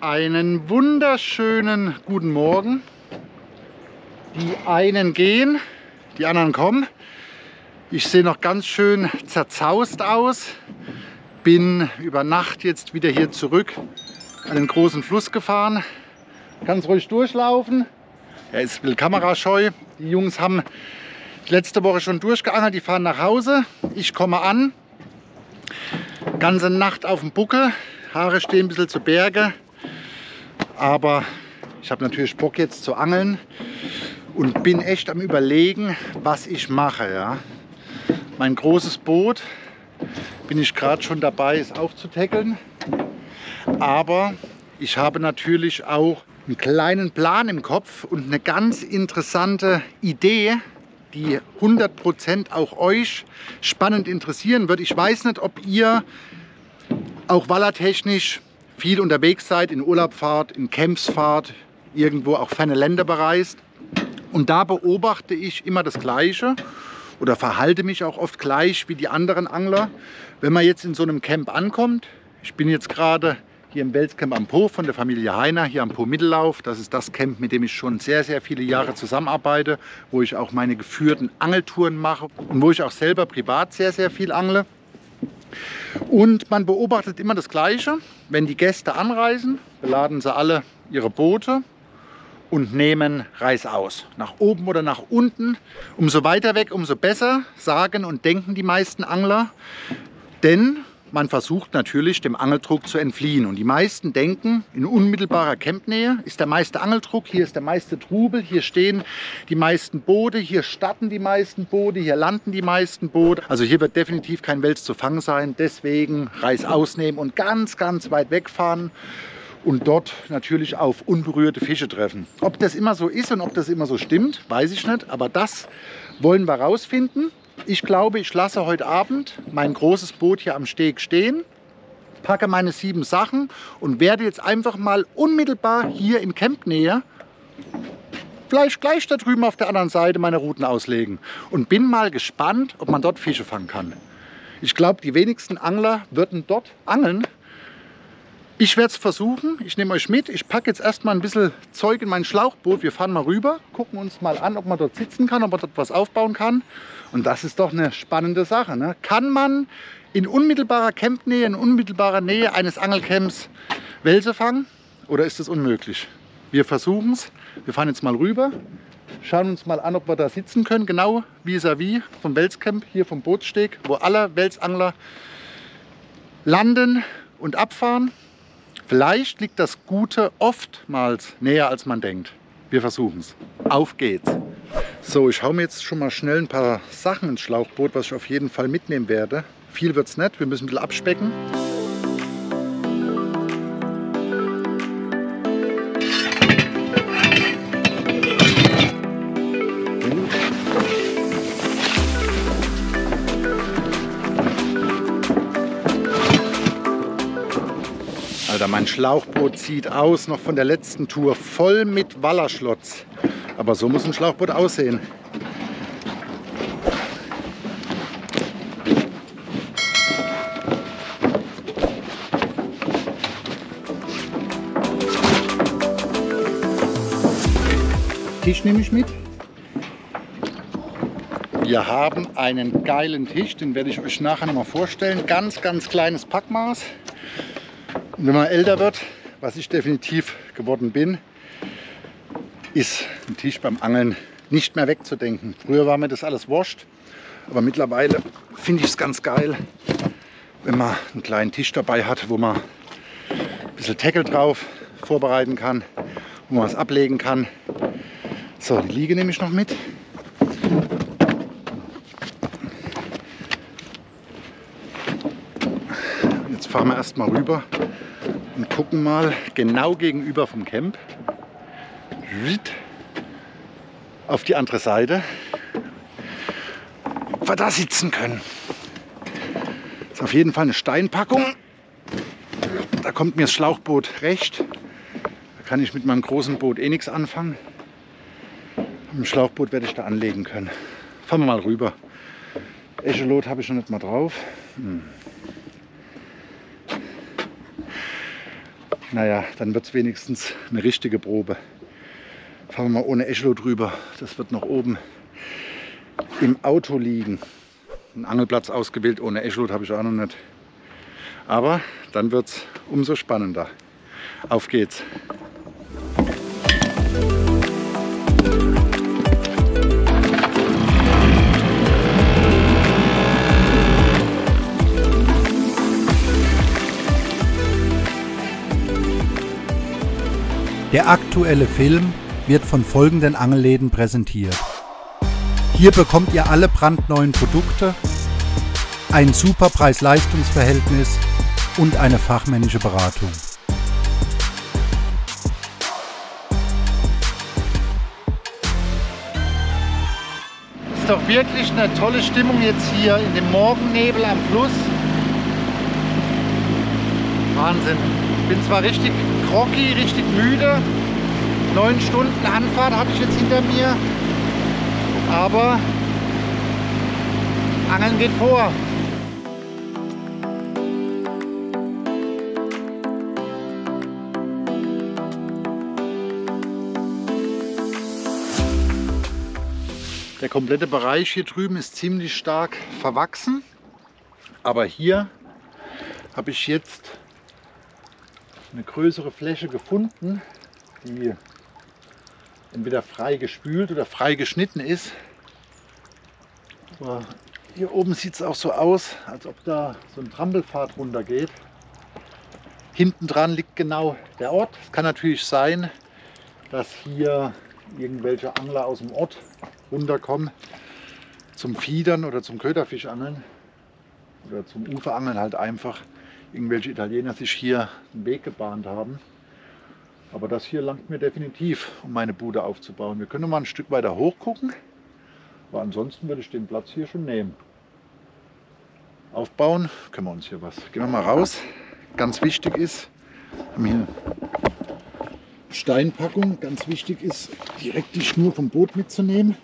Einen wunderschönen guten Morgen. Die einen gehen, die anderen kommen. Ich sehe noch ganz schön zerzaust aus. Bin über Nacht jetzt wieder hier zurück an den großen Fluss gefahren. Ganz ruhig durchlaufen. Er ist ein bisschen kamerascheu. Die Jungs haben letzte Woche schon durchgeangelt. Die fahren nach Hause. Ich komme an. Ganze Nacht auf dem Buckel. Haare stehen ein bisschen zu Berge. Aber ich habe natürlich Bock jetzt zu angeln und bin echt am Überlegen, was ich mache. Ja. Mein großes Boot, bin ich gerade schon dabei, es aufzutackeln. Aber ich habe natürlich auch einen kleinen Plan im Kopf und eine ganz interessante Idee, die 100% auch euch spannend interessieren wird. Ich weiß nicht, ob ihr auch wallertechnisch viel unterwegs seid, in Urlaub fahrt, in Camps fahrt, irgendwo auch ferne Länder bereist. Und da beobachte ich immer das Gleiche oder verhalte mich auch oft gleich wie die anderen Angler. Wenn man jetzt in so einem Camp ankommt, ich bin jetzt gerade hier im Welscamp am Po von der Familie Heiner, hier am Po Mittellauf. Das ist das Camp, mit dem ich schon sehr, sehr viele Jahre zusammenarbeite, wo ich auch meine geführten Angeltouren mache und wo ich auch selber privat sehr, sehr viel angle. Und man beobachtet immer das Gleiche. Wenn die Gäste anreisen, beladen sie alle ihre Boote und nehmen reißaus. Nach oben oder nach unten. Umso weiter weg, umso besser, sagen und denken die meisten Angler. Denn man versucht natürlich, dem Angeldruck zu entfliehen. Und die meisten denken, in unmittelbarer Campnähe ist der meiste Angeldruck, hier ist der meiste Trubel, hier stehen die meisten Boote, hier starten die meisten Boote, hier landen die meisten Boote. Also hier wird definitiv kein Wels zu fangen sein. Deswegen reißaus nehmen und ganz, ganz weit wegfahren und dort natürlich auf unberührte Fische treffen. Ob das immer so ist und ob das immer so stimmt, weiß ich nicht. Aber das wollen wir rausfinden. Ich glaube, ich lasse heute Abend mein großes Boot hier am Steg stehen, packe meine 7 Sachen und werde jetzt einfach mal unmittelbar hier in Campnähe, vielleicht gleich da drüben auf der anderen Seite, meine Routen auslegen. Und bin mal gespannt, ob man dort Fische fangen kann. Ich glaube, die wenigsten Angler würden dort angeln. Ich werde es versuchen, ich nehme euch mit. Ich packe jetzt erstmal ein bisschen Zeug in mein Schlauchboot. Wir fahren mal rüber, gucken uns mal an, ob man dort sitzen kann, ob man dort was aufbauen kann. Und das ist doch eine spannende Sache. Ne? Kann man in unmittelbarer Campnähe, in unmittelbarer Nähe eines Angelcamps Welse fangen? Oder ist das unmöglich? Wir versuchen es. Wir fahren jetzt mal rüber, schauen uns mal an, ob wir da sitzen können. Genau vis-à-vis vom Welscamp, hier vom Bootssteg, wo alle Welsangler landen und abfahren. Vielleicht liegt das Gute oftmals näher, als man denkt. Wir versuchen es. Auf geht's. So, ich hau mir jetzt schon mal schnell ein paar Sachen ins Schlauchboot, was ich auf jeden Fall mitnehmen werde. Viel wird's nicht, wir müssen ein bisschen abspecken. Mein Schlauchboot sieht aus, noch von der letzten Tour, voll mit Wallerschlotz. Aber so muss ein Schlauchboot aussehen. Tisch nehme ich mit. Wir haben einen geilen Tisch, den werde ich euch nachher noch mal vorstellen. Ganz, ganz kleines Packmaß. Und wenn man älter wird, was ich definitiv geworden bin, ist ein Tisch beim Angeln nicht mehr wegzudenken. Früher war mir das alles wurscht, aber mittlerweile finde ich es ganz geil, wenn man einen kleinen Tisch dabei hat, wo man ein bisschen Tackle drauf vorbereiten kann, wo man was ablegen kann. So, die Liege nehme ich noch mit. Jetzt fahren wir erstmal rüber und gucken mal genau gegenüber vom Camp auf die andere Seite, ob wir da sitzen können. Das ist auf jeden Fall eine Steinpackung. Da kommt mir das Schlauchboot recht. Da kann ich mit meinem großen Boot eh nichts anfangen. Mit dem Schlauchboot werde ich da anlegen können. Fahren wir mal rüber. Echolot habe ich schon nicht mal drauf. Naja, dann wird es wenigstens eine richtige Probe. Fahren wir mal ohne Echlo drüber. Das wird noch oben im Auto liegen. Einen Angelplatz ausgewählt ohne Echlo habe ich auch noch nicht. Aber dann wird es umso spannender. Auf geht's! Der aktuelle Film wird von folgenden Angelläden präsentiert. Hier bekommt ihr alle brandneuen Produkte, ein super Preis-Leistungs-Verhältnis und eine fachmännische Beratung. Es ist doch wirklich eine tolle Stimmung jetzt hier in dem Morgennebel am Fluss. Wahnsinn. Ich bin zwar richtig groggy, richtig müde, 9 Stunden Anfahrt hatte ich jetzt hinter mir, aber Angeln geht vor. Der komplette Bereich hier drüben ist ziemlich stark verwachsen, aber hier habe ich jetzt eine größere Fläche gefunden, die entweder frei gespült oder frei geschnitten ist. Aber hier oben sieht es auch so aus, als ob da so ein Trampelpfad runter geht. Hinten dran liegt genau der Ort. Es kann natürlich sein, dass hier irgendwelche Angler aus dem Ort runterkommen zum Fiedern oder zum Köderfischangeln oder zum Uferangeln halt einfach. Irgendwelche Italiener sich hier einen Weg gebahnt haben. Aber das hier langt mir definitiv, um meine Bude aufzubauen. Wir können mal ein Stück weiter hoch gucken, aber ansonsten würde ich den Platz hier schon nehmen. Aufbauen können wir uns hier was. Gehen wir mal raus. Ganz wichtig ist, wir haben hier Steinpackung. Ganz wichtig ist, direkt die Schnur vom Boot mitzunehmen,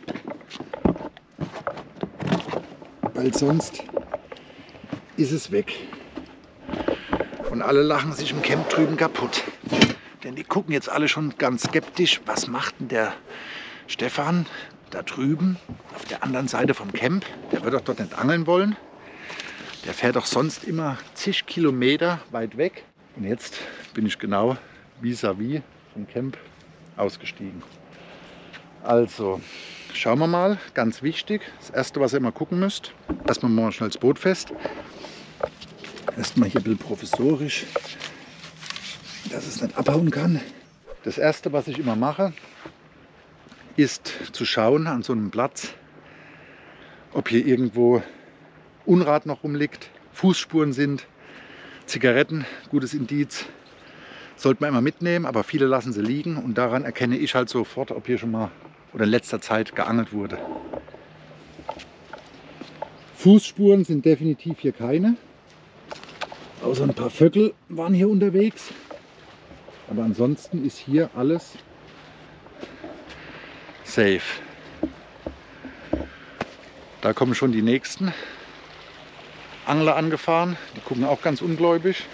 weil sonst ist es weg. Und alle lachen sich im Camp drüben kaputt. Denn die gucken jetzt alle schon ganz skeptisch, was macht denn der Stefan da drüben auf der anderen Seite vom Camp? Der wird doch dort nicht angeln wollen. Der fährt doch sonst immer zig Kilometer weit weg. Und jetzt bin ich genau vis-à-vis vom Camp ausgestiegen. Also schauen wir mal, ganz wichtig, das erste, was ihr immer gucken müsst, erstmal machen wir schnell das Boot fest. Erstmal hier ein bisschen provisorisch, dass es nicht abhauen kann. Das erste, was ich immer mache, ist zu schauen an so einem Platz, ob hier irgendwo Unrat noch rumliegt, Fußspuren sind, Zigaretten, gutes Indiz. Sollte man immer mitnehmen, aber viele lassen sie liegen und daran erkenne ich halt sofort, ob hier schon mal oder in letzter Zeit geangelt wurde. Fußspuren sind definitiv hier keine. Außer ein paar Vögel waren hier unterwegs, aber ansonsten ist hier alles safe. Da kommen schon die nächsten Angler angefahren, die gucken auch ganz ungläubig.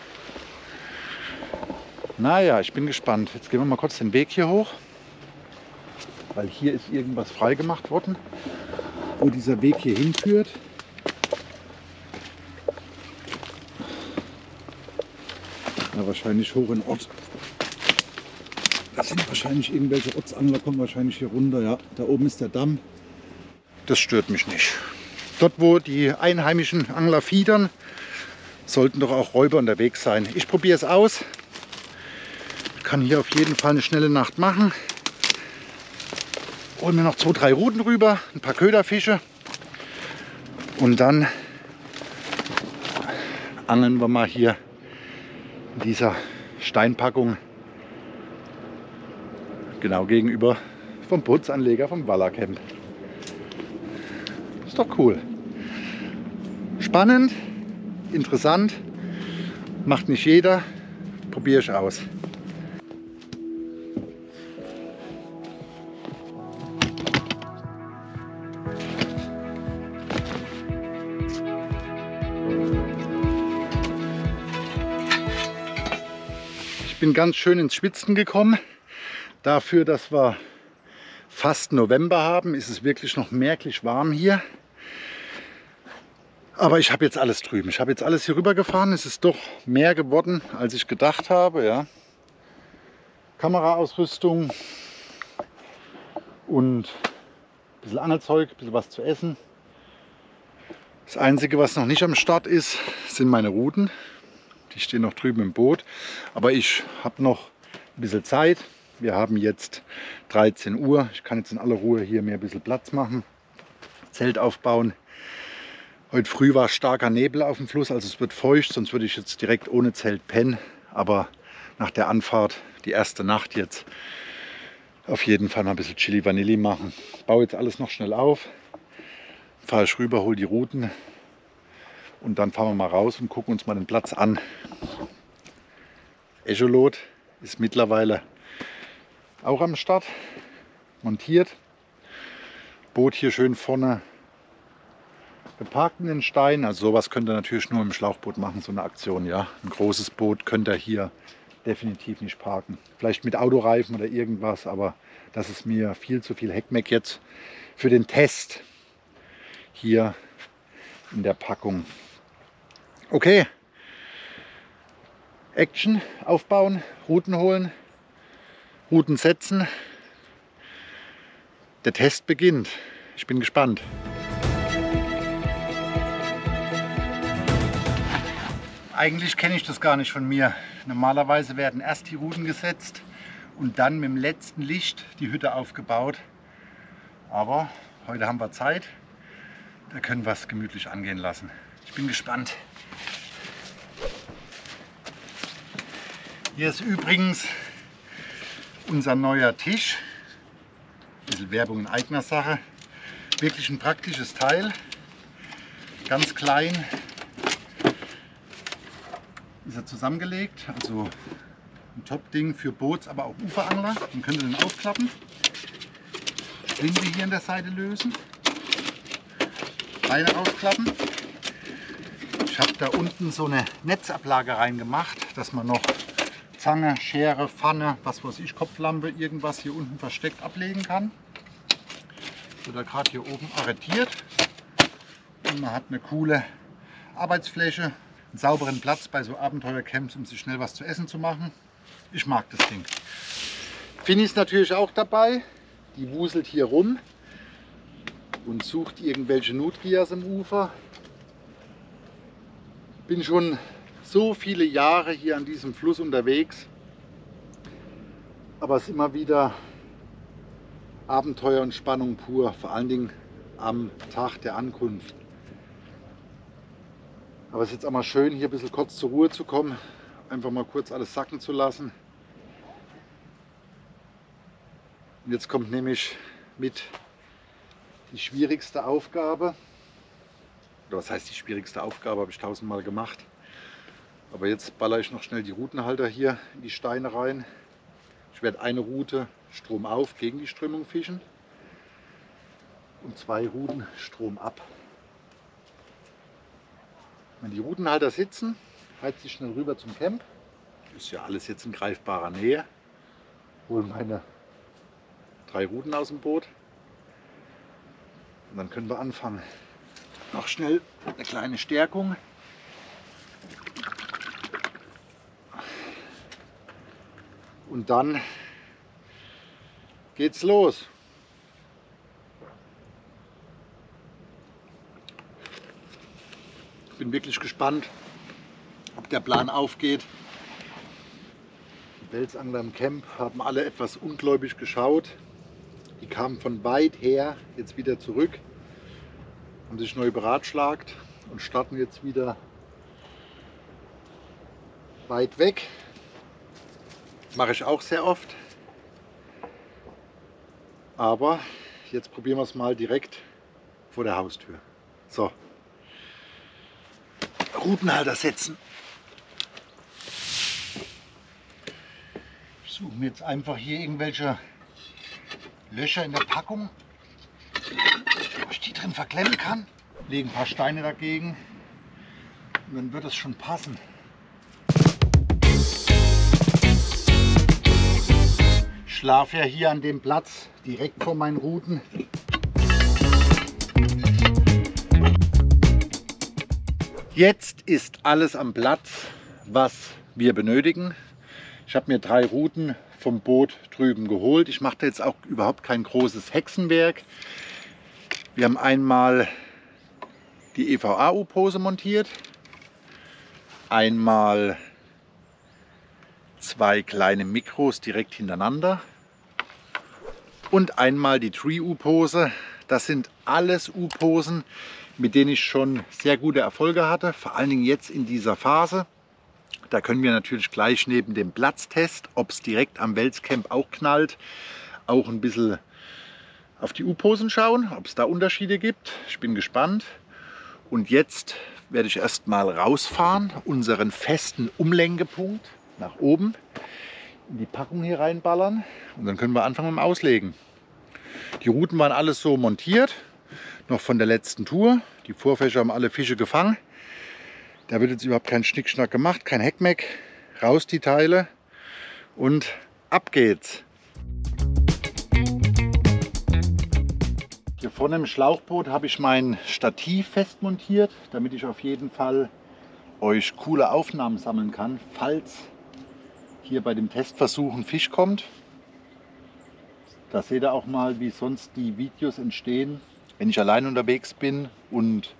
Naja, ich bin gespannt. Jetzt gehen wir mal kurz den Weg hier hoch, weil hier ist irgendwas freigemacht worden, wo dieser Weg hier hinführt. Ja, wahrscheinlich hoch in Ort. Das sind wahrscheinlich irgendwelche Ortsangler, kommen wahrscheinlich hier runter. Ja, da oben ist der Damm. Das stört mich nicht. Dort, wo die einheimischen Angler fiedern, sollten doch auch Räuber unterwegs sein. Ich probiere es aus. Kann hier auf jeden Fall eine schnelle Nacht machen. Holen wir noch 2, 3 Ruten rüber, ein paar Köderfische und dann angeln wir mal hier in dieser Steinpackung genau gegenüber vom Bootsanleger vom Wallacamp. Ist doch cool. Spannend, interessant, macht nicht jeder, probiere ich aus. Ich bin ganz schön ins Schwitzen gekommen. Dafür, dass wir fast November haben, ist es wirklich noch merklich warm hier. Aber ich habe jetzt alles drüben. Ich habe jetzt alles hier rüber gefahren. Es ist doch mehr geworden, als ich gedacht habe. Ja. Kameraausrüstung und ein bisschen Angelzeug, ein bisschen was zu essen. Das Einzige, was noch nicht am Start ist, sind meine Ruten. Die stehen noch drüben im Boot. Aber ich habe noch ein bisschen Zeit. Wir haben jetzt 13 Uhr. Ich kann jetzt in aller Ruhe hier mir ein bisschen Platz machen, Zelt aufbauen. Heute früh war starker Nebel auf dem Fluss, also es wird feucht, sonst würde ich jetzt direkt ohne Zelt pennen. Aber nach der Anfahrt, die erste Nacht jetzt, auf jeden Fall mal ein bisschen Chili Vanilli machen. Ich baue jetzt alles noch schnell auf, fahre ich rüber, hole die Ruten und dann fahren wir mal raus und gucken uns mal den Platz an. Echolot ist mittlerweile auch am Start, montiert. Boot hier schön vorne geparkt in den Stein, also sowas könnt ihr natürlich nur im Schlauchboot machen, so eine Aktion, ja. Ein großes Boot könnt ihr hier definitiv nicht parken. Vielleicht mit Autoreifen oder irgendwas, aber das ist mir viel zu viel Heckmeck jetzt für den Test hier in der Packung. Okay, Action aufbauen, Ruten holen, Ruten setzen. Der Test beginnt. Ich bin gespannt. Eigentlich kenne ich das gar nicht von mir. Normalerweise werden erst die Ruten gesetzt und dann mit dem letzten Licht die Hütte aufgebaut. Aber heute haben wir Zeit, da können wir es gemütlich angehen lassen. Ich bin gespannt. Hier ist übrigens unser neuer Tisch. Ein bisschen Werbung in eigener Sache. Wirklich ein praktisches Teil. Ganz klein. Ist er zusammengelegt, also ein Top-Ding für Boots, aber auch Uferangler. Den könnt ihr dann aufklappen, Schlinge hier an der Seite lösen, Beine rausklappen. Ich habe da unten so eine Netzablage reingemacht, dass man noch Zange, Schere, Pfanne, was weiß ich, Kopflampe, irgendwas hier unten versteckt ablegen kann. Wird er gerade hier oben arretiert und man hat eine coole Arbeitsfläche. Einen sauberen Platz bei so Abenteuercamps, um sich schnell was zu essen zu machen. Ich mag das Ding. Finny ist natürlich auch dabei. Die wuselt hier rum und sucht irgendwelche Notgias am Ufer. Bin schon so viele Jahre hier an diesem Fluss unterwegs, aber es ist immer wieder Abenteuer und Spannung pur, vor allen Dingen am Tag der Ankunft. Aber es ist jetzt auch mal schön, hier ein bisschen kurz zur Ruhe zu kommen, einfach mal kurz alles sacken zu lassen. Und jetzt kommt nämlich mit die schwierigste Aufgabe. Oder was heißt die schwierigste Aufgabe, habe ich tausendmal gemacht. Aber jetzt baller ich noch schnell die Rutenhalter hier in die Steine rein. Ich werde eine Rute stromauf gegen die Strömung fischen und zwei Ruten stromab. Wenn die Rutenhalter sitzen, heizt ich schnell rüber zum Camp. Ist ja alles jetzt in greifbarer Nähe. Hole meine 3 Ruten aus dem Boot. Und dann können wir anfangen. Noch schnell eine kleine Stärkung. Und dann geht's los. Ich bin wirklich gespannt, ob der Plan aufgeht. Die Welsangler im Camp haben alle etwas ungläubig geschaut. Die kamen von weit her jetzt wieder zurück, haben sich neu beratschlagt und starten jetzt wieder weit weg. Mache ich auch sehr oft. Aber jetzt probieren wir es mal direkt vor der Haustür. So. Rutenhalter setzen. Ich suche mir jetzt einfach hier irgendwelche Löcher in der Packung, wo ich die drin verklemmen kann. Lege ein paar Steine dagegen und dann wird es schon passen. schlafe ja hier an dem Platz direkt vor meinen Routen. Jetzt ist alles am Platz, was wir benötigen. Ich habe mir 3 Routen vom Boot drüben geholt. Ich mache da jetzt auch überhaupt kein großes Hexenwerk. Wir haben einmal die EVA-U-Pose montiert, einmal 2 kleine Mikros direkt hintereinander und einmal die 3-U-Pose. Das sind alles U-Posen, mit denen ich schon sehr gute Erfolge hatte, vor allen Dingen jetzt in dieser Phase. Da können wir natürlich gleich neben dem Platztest, ob es direkt am Welscamp auch knallt, auch ein bisschen auf die U-Posen schauen, ob es da Unterschiede gibt. Ich bin gespannt. Und jetzt werde ich erstmal rausfahren, unseren festen Umlenkepunkt nach oben, in die Packung hier reinballern und dann können wir anfangen mit dem Auslegen. Die Routen waren alles so montiert, noch von der letzten Tour. Die Vorfächer haben alle Fische gefangen. Da wird jetzt überhaupt kein Schnickschnack gemacht, kein Heckmeck. Raus die Teile und ab geht's. Hier vorne im Schlauchboot habe ich mein Stativ festmontiert, damit ich auf jeden Fall euch coole Aufnahmen sammeln kann, falls hier bei dem Testversuch ein Fisch kommt. Da seht ihr auch mal, wie sonst die Videos entstehen, wenn ich allein unterwegs bin und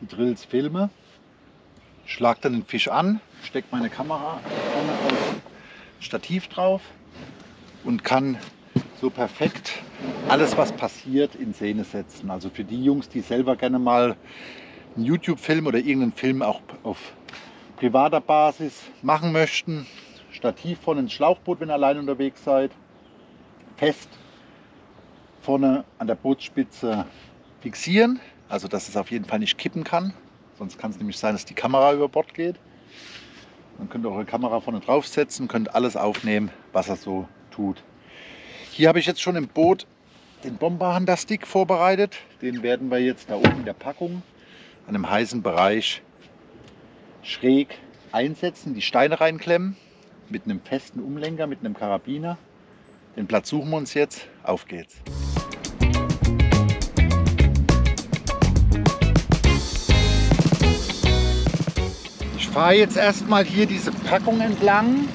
die Drills filme. Ich schlage dann den Fisch an, stecke meine Kamera vorne auf Stativ drauf und kann so perfekt alles, was passiert, in Szene setzen. Also für die Jungs, die selber gerne mal einen YouTube-Film oder irgendeinen Film auch auf privater Basis machen möchten, Stativ vorne ins Schlauchboot, wenn ihr allein unterwegs seid. Fest vorne an der Bootsspitze fixieren, also dass es auf jeden Fall nicht kippen kann, sonst kann es nämlich sein, dass die Kamera über Bord geht. Dann könnt ihr eure Kamera vorne draufsetzen, könnt alles aufnehmen, was er so tut. Hier habe ich jetzt schon im Boot den Bomber-Handa-Stick vorbereitet, den werden wir jetzt da oben in der Packung an einem heißen Bereich schräg einsetzen, die Steine reinklemmen mit einem festen Umlenker, mit einem Karabiner. Den Platz suchen wir uns jetzt. Auf geht's. Ich fahre jetzt erstmal hier diese Packung entlang,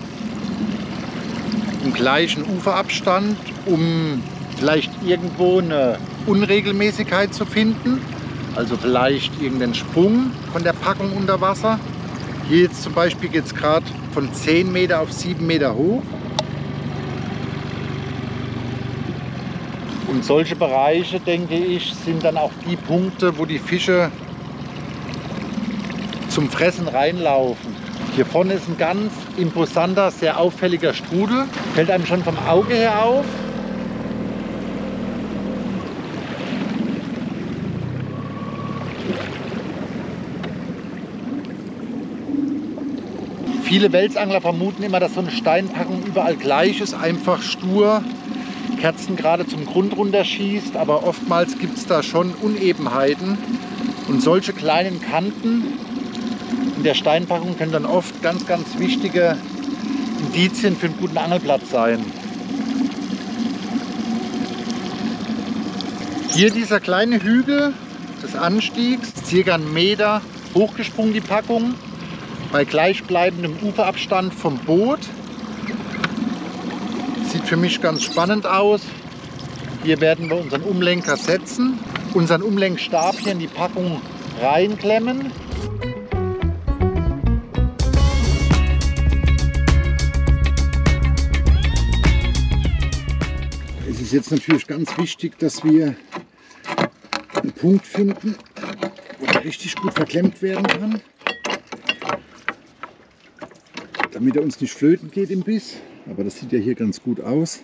im gleichen Uferabstand, um vielleicht irgendwo eine Unregelmäßigkeit zu finden. Also vielleicht irgendeinen Sprung von der Packung unter Wasser. Hier jetzt zum Beispiel geht es gerade von 10 Meter auf 7 Meter hoch. Und solche Bereiche, denke ich, sind dann auch die Punkte, wo die Fische zum Fressen reinlaufen. Hier vorne ist ein ganz imposanter, sehr auffälliger Strudel. Fällt einem schon vom Auge her auf. Viele Welsangler vermuten immer, dass so eine Steinpackung überall gleich ist, einfach stur. Kerzen gerade zum Grund runterschießt, aber oftmals gibt es da schon Unebenheiten und solche kleinen Kanten in der Steinpackung können dann oft ganz, ganz wichtige Indizien für einen guten Angelplatz sein. Hier dieser kleine Hügel des Anstiegs, circa 1 Meter hochgesprungen die Packung, bei gleichbleibendem Uferabstand vom Boot. Sieht für mich ganz spannend aus. Hier werden wir unseren Umlenker setzen, unseren Umlenkstab hier in die Packung reinklemmen. Es ist jetzt natürlich ganz wichtig, dass wir einen Punkt finden, wo er richtig gut verklemmt werden kann, damit er uns nicht flöten geht im Biss. Aber das sieht ja hier ganz gut aus.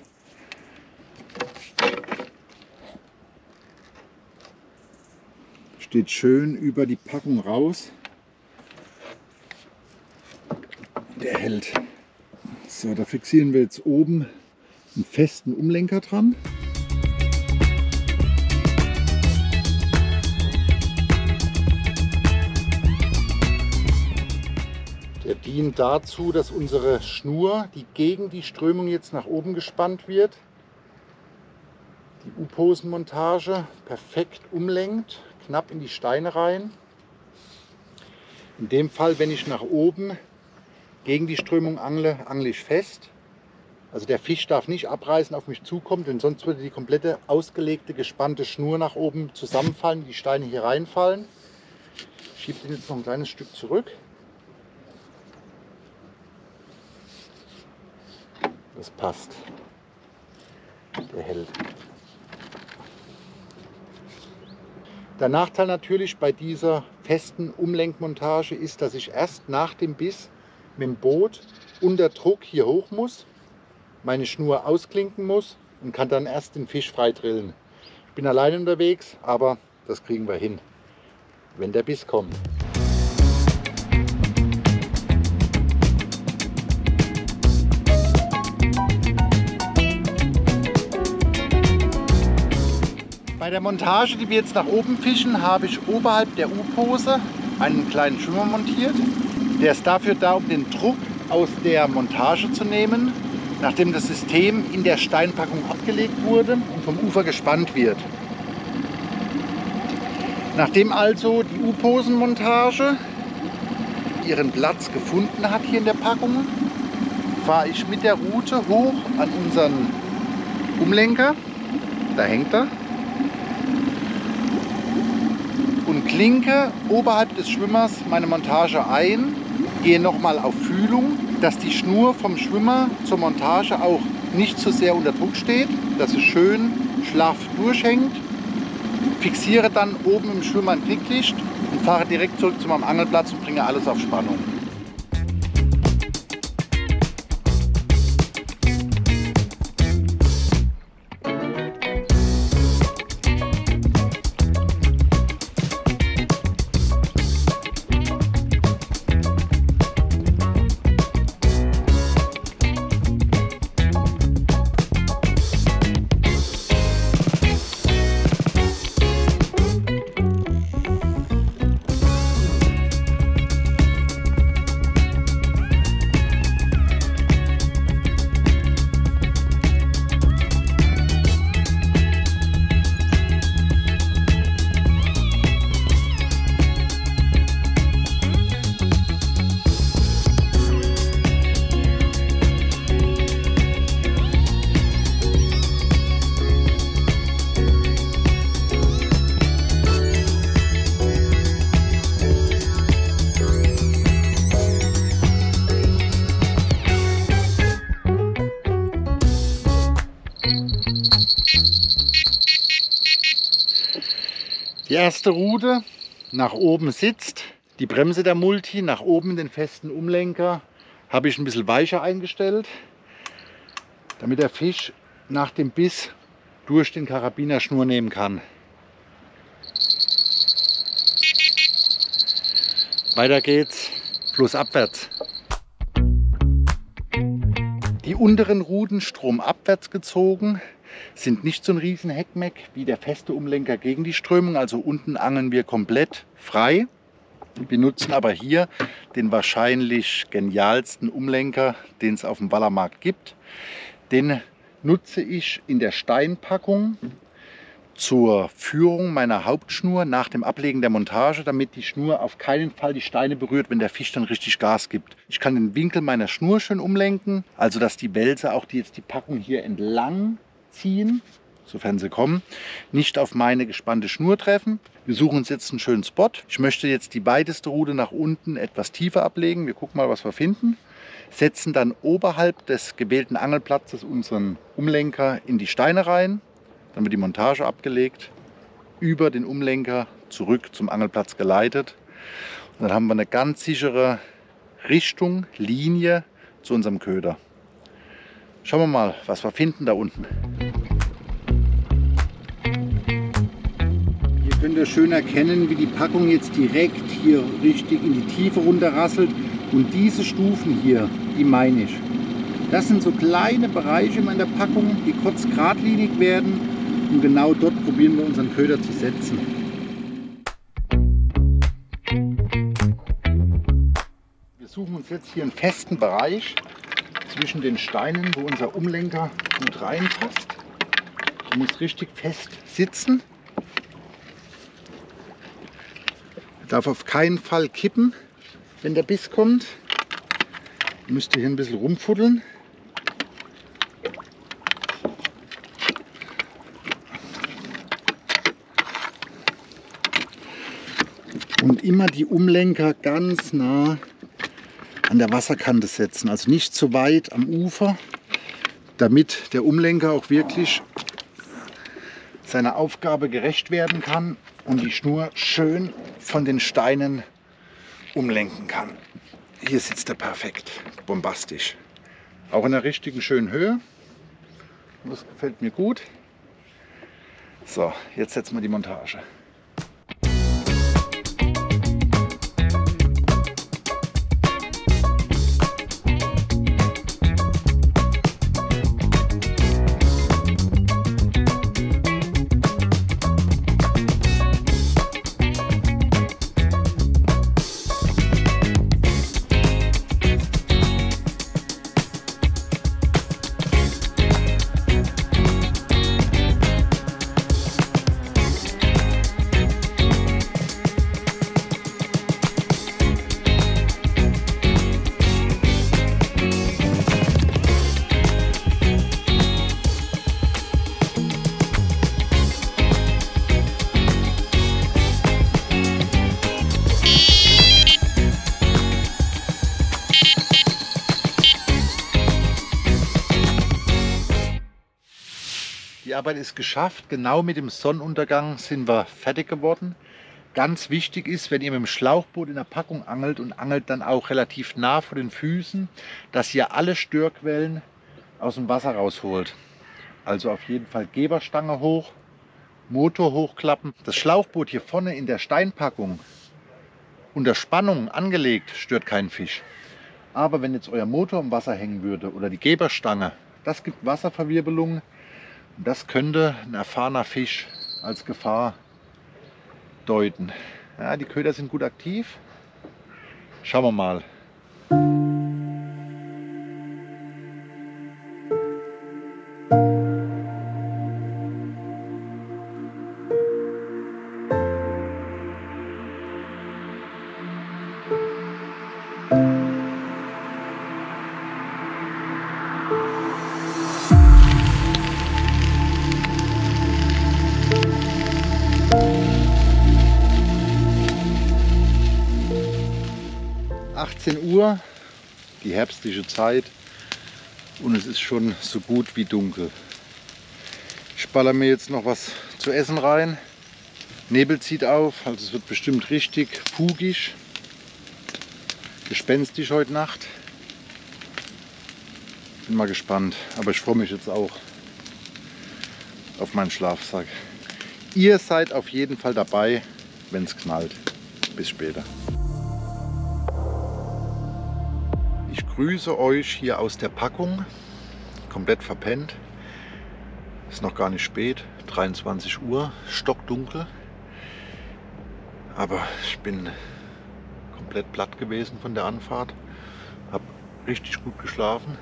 Steht schön über die Packung raus. Der hält. So, da fixieren wir jetzt oben einen festen Umlenker dran. dienen dazu, dass unsere Schnur, die gegen die Strömung jetzt nach oben gespannt wird, die U-Posen-Montage perfekt umlenkt, knapp in die Steine rein. In dem Fall, wenn ich nach oben gegen die Strömung angle, angle ich fest. Also der Fisch darf nicht abreißen, auf mich zukommt, denn sonst würde die komplette ausgelegte, gespannte Schnur nach oben zusammenfallen, die Steine hier reinfallen. Ich schiebe den jetzt noch ein kleines Stück zurück. Das passt. Der hält. Der Nachteil natürlich bei dieser festen Umlenkmontage ist, dass ich erst nach dem Biss mit dem Boot unter Druck hier hoch muss, meine Schnur ausklinken muss und kann dann erst den Fisch frei drillen. Ich bin alleine unterwegs, aber das kriegen wir hin, wenn der Biss kommt. Bei der Montage, die wir jetzt nach oben fischen, habe ich oberhalb der U-Pose einen kleinen Schwimmer montiert. Der ist dafür da, um den Druck aus der Montage zu nehmen, nachdem das System in der Steinpackung abgelegt wurde und vom Ufer gespannt wird. Nachdem also die U-Posen-Montage ihren Platz gefunden hat hier in der Packung, fahre ich mit der Rute hoch an unseren Umlenker, da hängt er, und klinke oberhalb des Schwimmers meine Montage ein, gehe nochmal auf Fühlung, dass die Schnur vom Schwimmer zur Montage auch nicht zu sehr unter Druck steht, dass es schön schlaff durchhängt, fixiere dann oben im Schwimmer ein Klicklicht und fahre direkt zurück zu meinem Angelplatz und bringe alles auf Spannung. Die erste Rute nach oben sitzt, die Bremse der Multi nach oben, den festen Umlenker habe ich ein bisschen weicher eingestellt, damit der Fisch nach dem Biss durch den Karabiner Schnur nehmen kann. Weiter geht's, flussabwärts. Die unteren Ruten stromabwärts gezogen, sind nicht so ein riesen Heckmeck wie der feste Umlenker gegen die Strömung. Also unten angeln wir komplett frei. Wir benutzen aber hier den wahrscheinlich genialsten Umlenker, den es auf dem Wallermarkt gibt. Den nutze ich in der Steinpackung zur Führung meiner Hauptschnur nach dem Ablegen der Montage, damit die Schnur auf keinen Fall die Steine berührt, wenn der Fisch dann richtig Gas gibt. Ich kann den Winkel meiner Schnur schön umlenken, also dass die Wälse auch die Packung hier entlang ziehen, sofern sie kommen, nicht auf meine gespannte Schnur treffen. Wir suchen uns jetzt einen schönen Spot. Ich möchte jetzt die weiteste Rute nach unten etwas tiefer ablegen. Wir gucken mal, was wir finden. Setzen dann oberhalb des gewählten Angelplatzes unseren Umlenker in die Steine rein. Dann wird die Montage abgelegt, über den Umlenker zurück zum Angelplatz geleitet. Und dann haben wir eine ganz sichere Richtung, Linie zu unserem Köder. Schauen wir mal, was wir finden da unten. Hier könnt ihr schön erkennen, wie die Packung jetzt direkt hier richtig in die Tiefe runterrasselt. Und diese Stufen hier, die meine ich. Das sind so kleine Bereiche in der Packung, die kurz geradlinig werden. Und genau dort probieren wir unseren Köder zu setzen. Wir suchen uns jetzt hier einen festen Bereich zwischen den Steinen, wo unser Umlenker gut reinpasst. Du musst richtig fest sitzen. Er darf auf keinen Fall kippen, wenn der Biss kommt. Du müsst hier ein bisschen rumfuddeln. Und immer die Umlenker ganz nah an der Wasserkante setzen, also nicht zu weit am Ufer, damit der Umlenker auch wirklich seiner Aufgabe gerecht werden kann und die Schnur schön von den Steinen umlenken kann. Hier sitzt er perfekt, bombastisch. Auch in der richtigen schönen Höhe. Das gefällt mir gut. So, jetzt setzen wir die Montage. Die Arbeit ist geschafft, genau mit dem Sonnenuntergang sind wir fertig geworden. Ganz wichtig ist, wenn ihr mit dem Schlauchboot in der Packung angelt und angelt dann auch relativ nah vor den Füßen, dass ihr alle Störquellen aus dem Wasser rausholt. Also auf jeden Fall Geberstange hoch, Motor hochklappen. Das Schlauchboot hier vorne in der Steinpackung unter Spannung angelegt stört keinen Fisch. Aber wenn jetzt euer Motor im Wasser hängen würde oder die Geberstange, das gibt Wasserverwirbelungen. Das könnte ein erfahrener Fisch als Gefahr deuten. Ja, die Köder sind gut aktiv. Schauen wir mal. Die herbstliche Zeit und es ist schon so gut wie dunkel. Ich baller mir jetzt noch was zu essen rein. Nebel zieht auf, also es wird bestimmt richtig fugig, gespenstisch heute Nacht. Bin mal gespannt, aber ich freue mich jetzt auch auf meinen Schlafsack. Ihr seid auf jeden Fall dabei, wenn es knallt. Bis später. Ich grüße euch hier aus der Packung, komplett verpennt, ist noch gar nicht spät, 23 Uhr, stockdunkel, aber ich bin komplett platt gewesen von der Anfahrt, habe richtig gut geschlafen,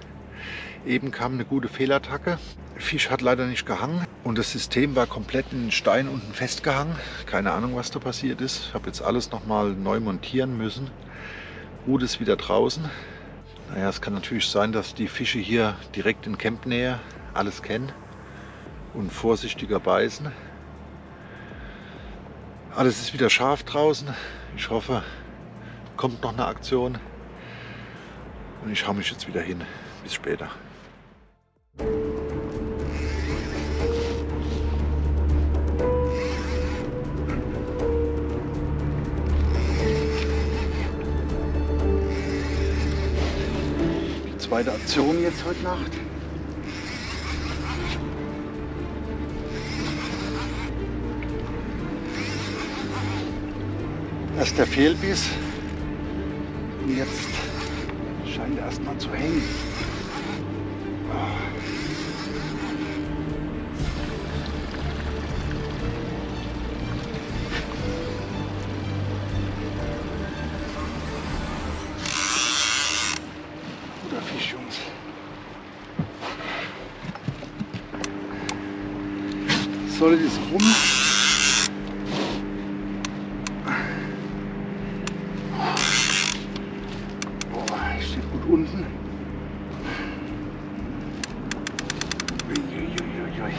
eben kam eine gute Fehlattacke, der Fisch hat leider nicht gehangen und das System war komplett in den Stein unten festgehangen, keine Ahnung was da passiert ist, ich habe jetzt alles nochmal neu montieren müssen, Rud ist wieder draußen. Naja, es kann natürlich sein, dass die Fische hier direkt in Campnähe alles kennen und vorsichtiger beißen. Alles ist wieder scharf draußen. Ich hoffe, kommt noch eine Aktion. Und ich hau mich jetzt wieder hin. Bis später. Zweite Aktion jetzt heute Nacht. Erst der Fehlbiss und jetzt scheint er erstmal zu hängen. Oh. Soll das rum? Boah, steht gut unten. Uiuiuiui.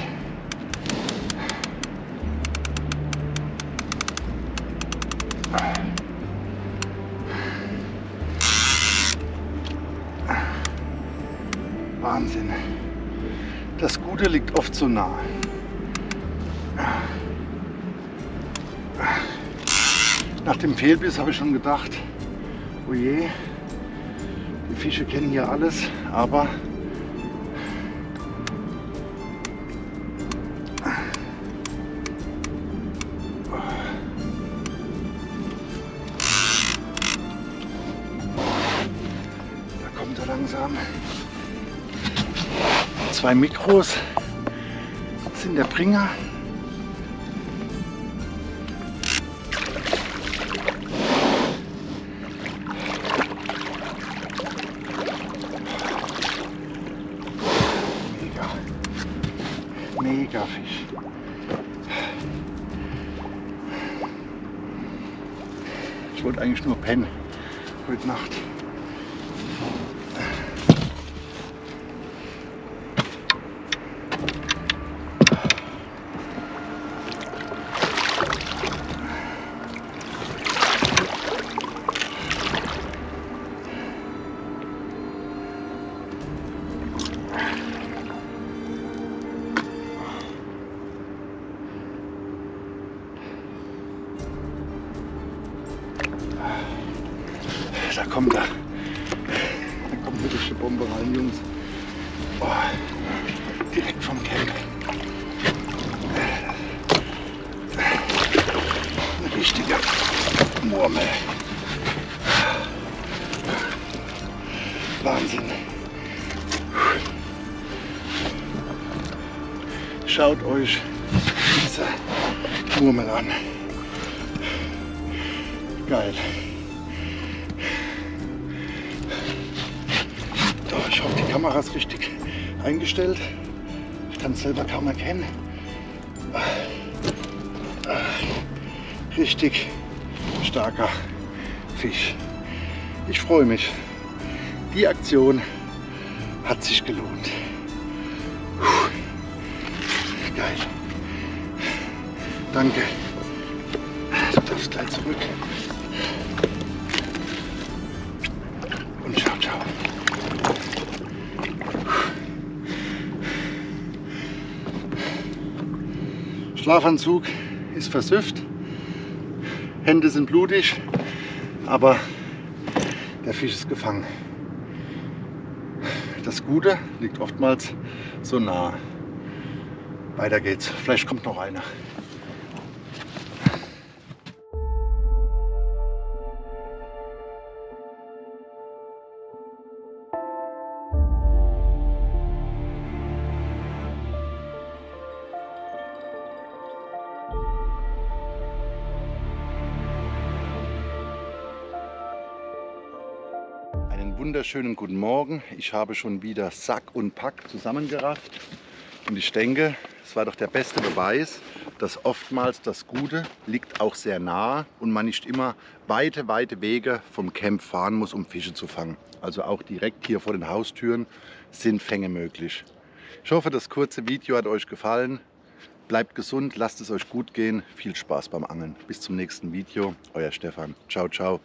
Wahnsinn. Das Gute liegt oft so nah. Nach dem Fehlbiss habe ich schon gedacht, oh je, die Fische kennen hier alles, aber da kommt er langsam. 2 Mikros sind der Bringer. Mega Fisch. Ich wollte eigentlich nur pennen heute Nacht. Da kommt er. Da kommt wirklich eine Bombe rein, Jungs. Oh, direkt vom Camp. Ein richtiger Murmel. Wahnsinn. Schaut euch diese Murmel an. Geil. Ich hoffe, die Kamera ist richtig eingestellt. Ich kann es selber kaum erkennen. Richtig starker Fisch. Ich freue mich. Die Aktion hat sich gelohnt. Geil. Danke. Du darfst gleich zurück. Und ciao, ciao. Schlafanzug ist versüfft, Hände sind blutig, aber der Fisch ist gefangen. Das Gute liegt oftmals so nah. Weiter geht's, vielleicht kommt noch einer. Wunderschönen guten Morgen. Ich habe schon wieder Sack und Pack zusammengerafft und ich denke, es war doch der beste Beweis, dass oftmals das Gute liegt auch sehr nah und man nicht immer weite Wege vom Camp fahren muss, um Fische zu fangen. Also auch direkt hier vor den Haustüren sind Fänge möglich. Ich hoffe, das kurze Video hat euch gefallen. Bleibt gesund, lasst es euch gut gehen. Viel Spaß beim Angeln. Bis zum nächsten Video. Euer Stefan. Ciao, ciao.